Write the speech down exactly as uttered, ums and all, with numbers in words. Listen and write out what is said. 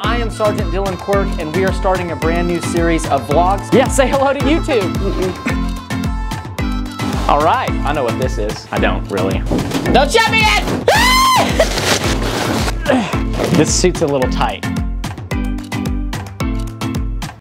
I am Sergeant Dylan Quirk, and we are starting a brand new series of vlogs. Yeah, say hello to YouTube. All right, I know what this is. I don't really. Don't shut me in! This suit's a little tight.